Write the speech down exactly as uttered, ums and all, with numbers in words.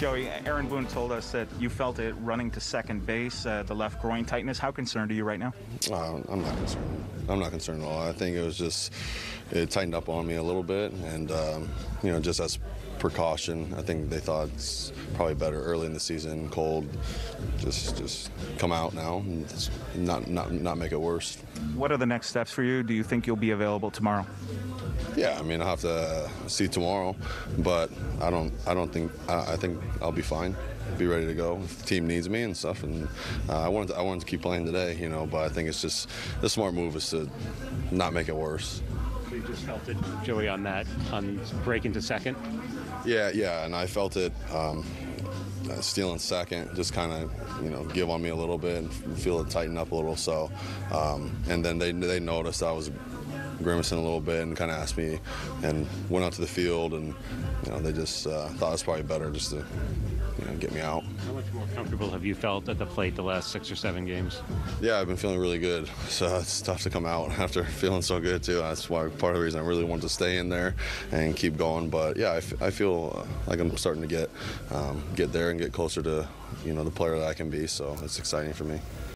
Joey, Aaron Boone told us that you felt it running to second base, uh, the left groin tightness. How concerned are you right now? Uh, I'm not concerned. I'm not concerned at all. I think it was just, it tightened up on me a little bit, and, um, you know, just as precaution, I think they thought it's probably better early in the season, cold, just just come out now and just not, not, not make it worse. What are the next steps for you? Do you think you'll be available tomorrow? Yeah, I mean, I'll have to see tomorrow, but I don't. I don't think. I, I think I'll be fine. Be ready to go if the team needs me and stuff. And uh, I wanted. To, I wanted to keep playing today, you know. But I think it's just the smart move is to not make it worse. So you just felt it, Joey, on that on break into second. Yeah, yeah, and I felt it. Um, Uh, stealing second, just kind of, you know, give on me a little bit and feel it tighten up a little. So, um, and then they they noticed I was grimacing a little bit and kind of asked me, and went out to the field, and you know they just uh, thought it was probably better just to, you know, get me out. How much more comfortable have you felt at the plate the last six or seven games? Yeah, I've been feeling really good. So it's tough to come out after feeling so good too. That's why part of the reason I really wanted to stay in there and keep going. But yeah, I, f I feel like I'm starting to get um, get there and get closer to, you know, the player that I can be. So it's exciting for me.